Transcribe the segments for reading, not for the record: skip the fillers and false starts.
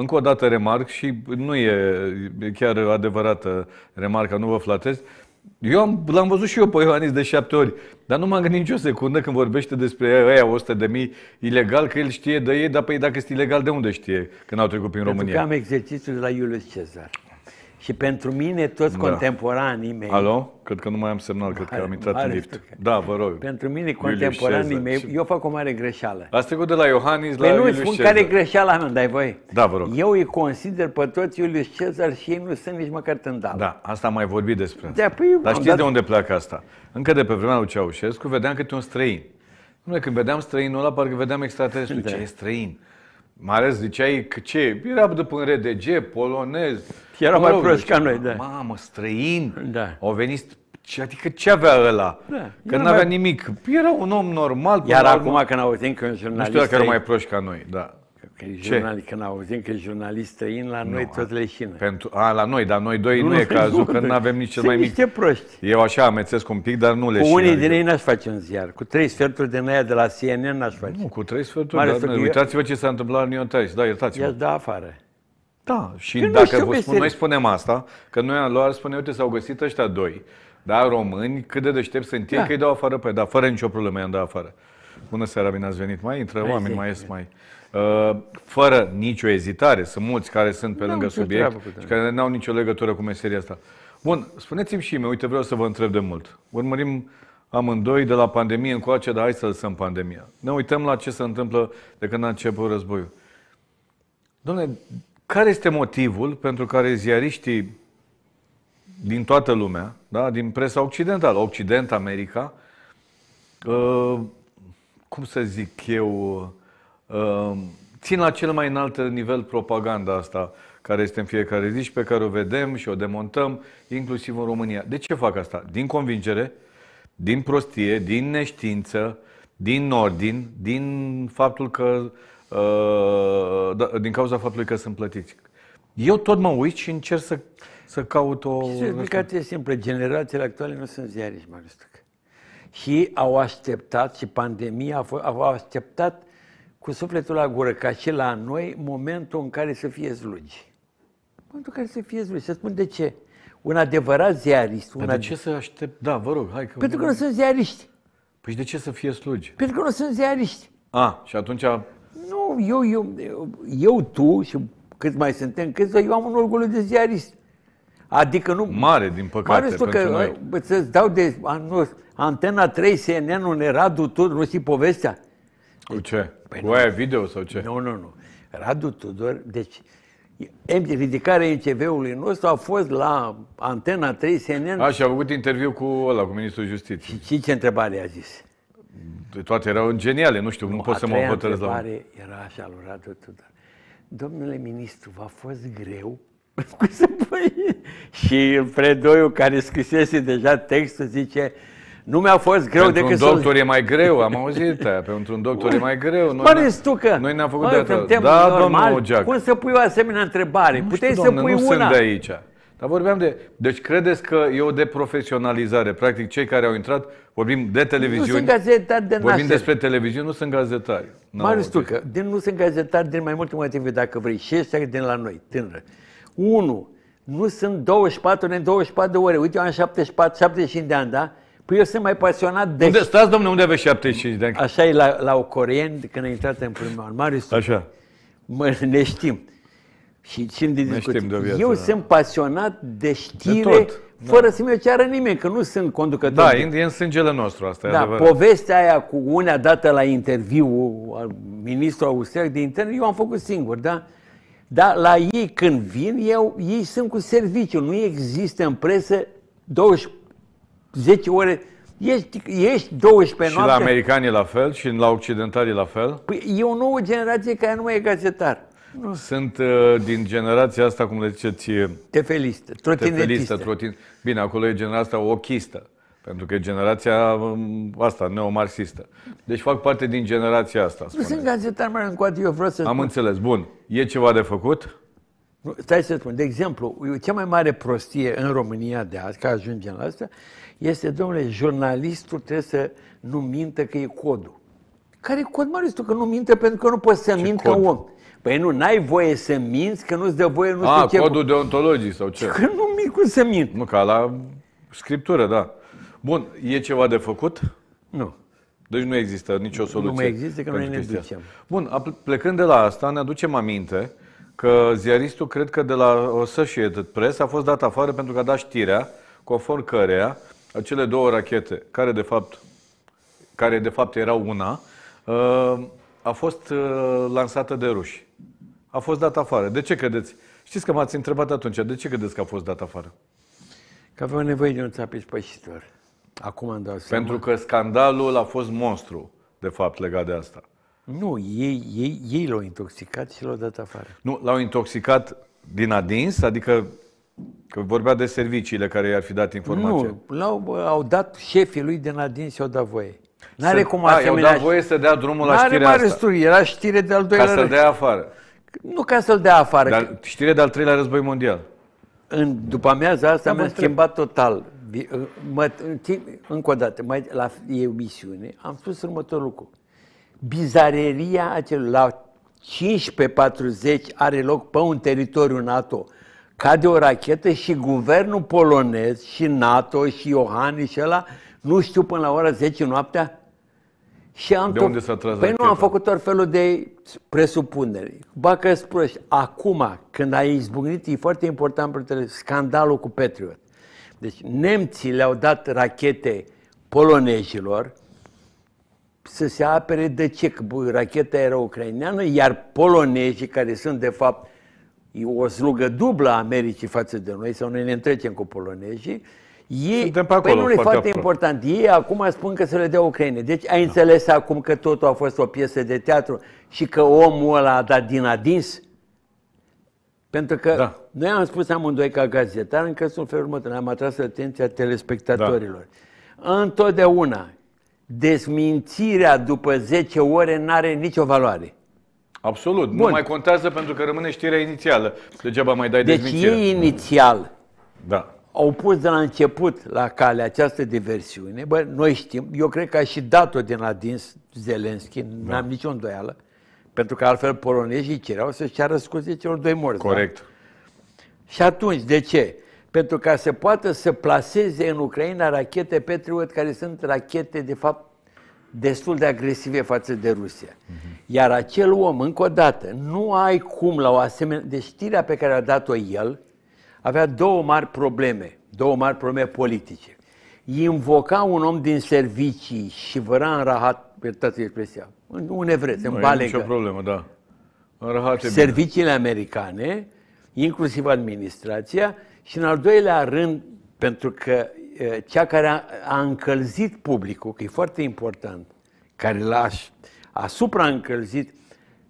Încă o dată remarc, și nu e chiar adevărată remarca, nu vă flatez, eu l-am văzut și eu pe Iohannis de 7 ori, dar nu m-am gândit nicio secundă când vorbește despre ăia 100.000 ilegal, că el știe de ei, dar păi dacă este ilegal, de unde știe când au trecut prin România? Pentru că am exercițiul de la Iulius Cezar. Și pentru mine, toți contemporanii mei... Alo? Cred că nu mai am semnal, cred că am intrat în lift. Da, vă rog. Pentru mine, contemporanii mei, eu fac o mare greșeală. Ați trecut de la Iohannis la Iulius Cezar. Nu-i spun care e greșeala mea, dar voi. Da, vă rog. Eu îi consider pe toți Iulius Cezar și ei nu sunt nici măcar tândală. Da, asta am mai vorbit despre. Da, păi, dar știți de unde pleacă asta? Încă de pe vremea lui Ceaușescu vedeam câte un străin. Când vedeam străinul ăla, parcă vedeam extraterestru. Ce e străin? Mare ziceai că ce? Era după un RDG, polonez. Era mai proști ca noi, da. Mamă, străin? Da. Au venit... Adică ce avea ăla? Da. Că n-avea nimic. Era un om normal. Iar acum când auzim că un jurnalist... Nu știu dacă erau mai proști ca noi, da. Când auzim că jurnalist străin, la noi tot leșină. La noi, dar noi doi nu e cazul, că nu avem nici cel mai mic. Sunt niște proști. Eu așa amețesc un pic, dar nu leșină. Cu unii din ei n-aș face un ziar. Cu 3 sferturi din aia de la CNN n-aș face. Nu, cu 3 sferturi. Uitați-vă ce s-a întâmplat în Iontaris. Da, iertați-mă. I-aș da afară. Da, și dacă vă spun, noi spunem asta, că noi am luat, spune, uite, s-au găsit ăștia doi, da, români, cât de deștept sunt ei, că îi dau afară pe da, fără nicio problemă i-am dat afară. Bună seara, bine ați venit. Mai intră oameni, mai ies, mai... Fără nicio ezitare. Sunt mulți care sunt pe lângă subiect și care n-au nicio legătură cu meseria asta. Bun, spuneți-mi și mie, uite, vreau să vă întreb de mult. Urmărim amândoi de la pandemie încoace, dar hai să lăsăm pandemia. Ne uităm la ce se întâmplă de când a început războiul. Dom'le, care este motivul pentru care ziariștii din toată lumea, da, din presa occidentală, Occident, America, cum să zic eu, țin la cel mai înalt nivel propaganda asta care este în fiecare zi și pe care o vedem și o demontăm, inclusiv în România. De ce fac asta? Din convingere, din prostie, din neștiință, din ordin, din faptul că din cauza faptului că sunt plătiți. Eu tot mă uit și încerc să caut o... Și explicația e simplă. Generațiile actuale nu sunt ziariști, Marius Tucă. Și au așteptat, și pandemia au așteptat cu sufletul la gură, ca și la noi, momentul în care să fie slugi. Momentul în care să fie slugi. Să spun de ce. Un adevărat ziarist... Dar de ce să aștept? Da, vă rog, hai că... Pentru că nu sunt ziariști. Păi de ce să fie slugi? Pentru că nu sunt ziariști. A, și atunci... Nu, eu tu și cât mai suntem, eu am un orgoliu de ziarist. Adică nu... Mare, din păcate, pentru că, noi. Să-ți dau de... Antena 3, CNN, un Radu Tudor, nu știi povestea? Cu ce? Păi cu aia video sau ce? Nu. Radu Tudor, deci... Ridicarea MCV-ului nostru a fost la Antena 3, CNN... A, și a făcut interviu cu ăla, cu ministrul justiției. Și ce întrebare i-a zis? Toate erau geniale, nu știu, nu pot să mă hotărăz la... A treia întrebare era așa lui Radu Tudor. Domnule ministru, v-a fost greu? Și Predoiul, care scrisese deja textul, zice... Nu mi-a fost greu pentru decât un doctor e mai greu, am auzit aia. Pentru un doctor e mai greu. Marius Tucă, noi ne-am făcut de atât. Da, normal, cum să pui o asemenea întrebare? Nu puteai știu, domnule, să pui nu una. Sunt de aici. Dar vorbeam de... Deci credeți că e o deprofesionalizare. Practic, cei care au intrat, vorbim de televiziuni. Nu sunt gazetari de naștere. Vorbim despre televiziuni, nu sunt gazetari. Marius Tucă, nu sunt gazetari din mai multe motive, dacă vrei. Și ăștia din la noi, tânără. 1. Nu sunt 24 de ore. Uite, eu am 75 de ani, da? Păi eu sunt mai pasionat de... Unde stați, domnule, unde aveți 75 de ani? Așa e la o coreeni, când a intrat în primul an. Marius, așa. Ne știm. Și țin de discuții. Eu sunt pasionat de știre, de fără să-mi o ceară nimeni, că nu sunt conducător. Da, e în sângele nostru, asta e adevărat. Povestea aia cu unea dată la interviu al ministrului austriac de interne, eu am făcut singur, da? Dar la ei când vin, ei sunt cu serviciu. Nu există în presă 10 ore, ești 12 pe noapte. Și la americanii la fel, și la occidentalii la fel? Păi e o nouă generație care nu mai e gazetar. Nu. Sunt din generația asta, cum le ziceți... Tefelistă, trotinetistă. Bine, acolo e generația ochistă, pentru că e generația asta, neomarxistă. Deci fac parte din generația asta. Nu sunt gazetar, mai încoate, eu vreau să spun. Am înțeles, bun. E ceva de făcut? Stai să spun, de exemplu, cea mai mare prostie în România de azi, ca ajungem la asta, este, domnule, jurnalistul trebuie să nu mintă că e codul. Care e cod, Marius Tucă? Că nu minte pentru că nu poți să mintă un om. Păi nu, n-ai voie să minți, că nu-ți dă voie, nu știu ce... A, codul deontologic sau ce? Că nu micul să mint. Nu, ca la scriptură, da. Bun, e ceva de făcut? Nu. Deci nu există nicio soluție. Nu mai există, că noi ne ducem. Bun, plecând de la asta, ne aducem aminte că ziaristul, cred că de la Associated Press, a fost dat afară pentru că a dat știrea conform căreia acele două rachete, care de fapt erau una, a fost lansată de ruși. A fost dat afară. De ce credeți? Știți că m-ați întrebat atunci. De ce credeți că a fost dat afară? Că aveau nevoie de un țap ispășitor. Acum îmi dau seama. Pentru că scandalul a fost monstru, de fapt, legat de asta. Nu, ei l-au intoxicat și l-au dat afară. Nu, l-au intoxicat din adins, adică că vorbea de serviciile care i-ar fi dat informația. Nu, au dat șefii lui din adins și au dat voie. N-are cum asemenea... I-au dat voie să dea drumul la știrea asta. Răsturi, era știre de al doilea război. Ca să dea afară. Nu ca să-l dea afară. Dar că... știre de al treilea război mondial. După amiaza asta m-a schimbat total. Încă o dată, la emisiune, am spus următorul lucru. Bizareria acelui la 15:40 are loc pe un teritoriu NATO. Cade o rachetă și guvernul polonez și NATO și Iohannis și ăla nu știu până la ora 10 noaptea. Și am de unde s-a tras racheta? Păi nu am făcut tot felul de presupuneri. Ba că-s proști. Acum, când a izbucnit, e foarte important pentru ele, scandalul cu Patriot. Deci nemții le-au dat rachete polonezilor să se apere de ce? Că racheta era ucraineană, iar polonezii, care sunt de fapt o slugă dublă a Americii față de noi, sau noi ne întrecem cu polonezii, ei, păi nu e foarte important. Ei acum spun că să le dea Ucraine. Deci ai înțeles acum că totul a fost o piesă de teatru și că omul ăla a dat din adins? Pentru că noi am spus amândoi ca gazetar, încă sunt felul următor, am atras atenția telespectatorilor. Da. Întotdeauna, dezmințirea după 10 ore n-are nicio valoare. Absolut. Bun. Nu mai contează pentru că rămâne știrea inițială. Degeaba mai dai dezmințirea. Deci ei inițial... Da. Au pus de la început la cale această diversiune. Bă, noi știm, eu cred că a și dat-o din adins Zelenski, n-am nicio îndoială, pentru că altfel polonezii cereau să-și ceară scuze celor doi morți. Corect. Da? Și atunci, de ce? Pentru ca să poată să plaseze în Ucraina rachete Patriot, care sunt rachete, de fapt, destul de agresive față de Rusia. Iar acel om, încă o dată, nu ai cum la o asemenea... Deci știrea pe care a dat-o el... avea două mari probleme politice. Invoca un om din servicii și văra în rahat, iertați expresia, un evreț, în balegă. Nu e nicio problemă, da. În rahat e serviciile bine. Americane, inclusiv administrația, și în al doilea rând, pentru că cea care a încălzit publicul, că e foarte important, care l-a supraîncălzit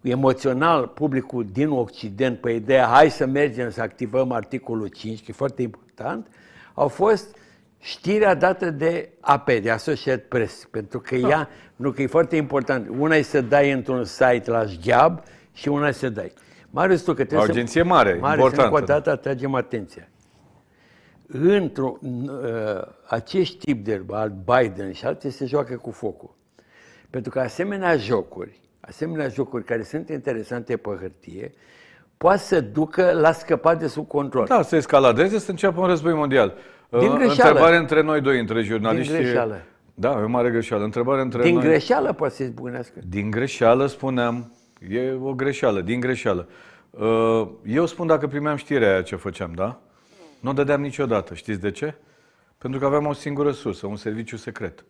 emoțional publicul din Occident pe ideea hai să mergem să activăm articolul 5, că e foarte important, au fost știrea dată de AP, de Associated Press, pentru că ea, nu că e foarte important, una e să dai într-un site la Gab și una e să dai. Marius Tucă, trebuie să... Agenție mare, importantă. Marius, încă o dată atragem atenția. Acest tip de Biden și alte se joacă cu focul. Pentru că asemenea jocuri care sunt interesante pe hârtie, poate să ducă la scăpat de sub control. Da, să escaladeze, să înceapă un război mondial. Din greșeală. Întrebare între noi doi, între jurnaliști. Din greșeală. Da, e o mare greșeală. Întrebare între noi. Din greșeală poate să izbucnească. Din greșeală, spuneam. E o greșeală, din greșeală. Eu spun dacă primeam știrea aia ce făceam, da? Nu o dădeam niciodată. Știți de ce? Pentru că aveam o singură sursă, un serviciu secret.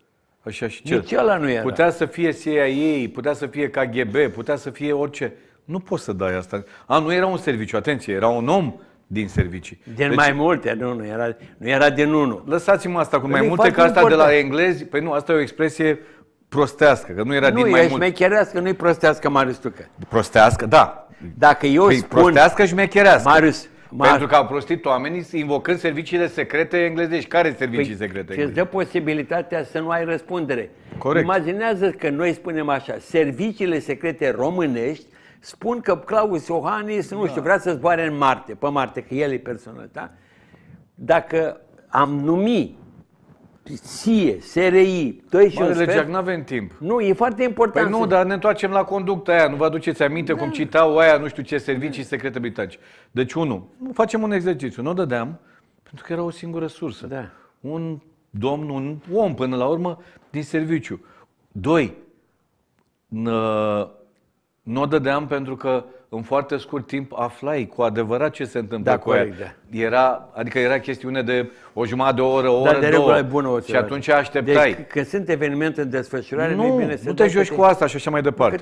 Așa și cel. Nici ăla nu era. Putea să fie CIA, putea să fie KGB, putea să fie orice. Nu poți să dai asta. Nu era un serviciu, atenție, era un om din servicii. Deci, mai multe, nu era din unul. Lăsați-mă asta cu mai multe, că asta important. De la englezi, păi nu, asta e o expresie prostească, că nu era din mai multe. Nu, e șmecherească, nu-i prostească, Marius Tucă. Prostească, da. Dacă eu spun... prostească, șmecherească. Marius... Pentru că au prostit oamenii invocând serviciile secrete englezești. Care servicii secrete? Și îți dă posibilitatea să nu ai răspundere. Corect. Imaginează că noi spunem așa, serviciile secrete românești spun că Klaus Iohannis, nu știu, vrea să zboare în Marte, pe Marte, că el e personal, da? Dacă am numit CIA, SRI, tu ești un sfert. N-avem timp. Nu, e foarte important. Păi nu, dar ne întoarcem la conducta aia. Nu vă aduceți aminte cum citau aia, nu știu ce, servicii secrete britanice. Deci, unul, facem un exercițiu. Nu dădeam, pentru că era o singură sursă. Da. Un domn, un om, până la urmă, din serviciu. Doi, nu dădeam pentru că în foarte scurt timp aflai cu adevărat ce se întâmplă, da, cu corect, aia. Da. Adică era chestiune de o jumătate de oră, o oră, da, de două. Bună, și atunci așteptai. Deci, când sunt evenimente în desfășurare, nu e bine să nu te joci cu asta și așa mai departe.